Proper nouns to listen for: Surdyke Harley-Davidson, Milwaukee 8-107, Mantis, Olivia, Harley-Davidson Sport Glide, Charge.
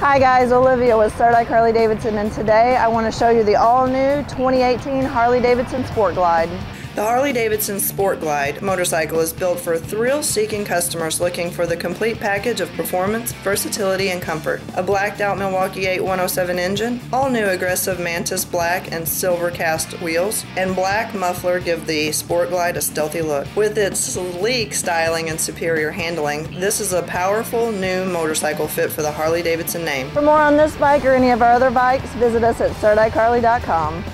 Hi guys, Olivia with Surdyke Harley-Davidson, and today I want to show you the all-new 2018 Harley-Davidson Sport Glide. The Harley-Davidson Sport Glide motorcycle is built for thrill-seeking customers looking for the complete package of performance, versatility, and comfort. A blacked-out Milwaukee 8-107 engine, all-new aggressive Mantis black and silver cast wheels, and black muffler give the Sport Glide a stealthy look. With its sleek styling and superior handling, this is a powerful new motorcycle fit for the Harley-Davidson name. For more on this bike or any of our other bikes, visit us at SurdykeHarley.com.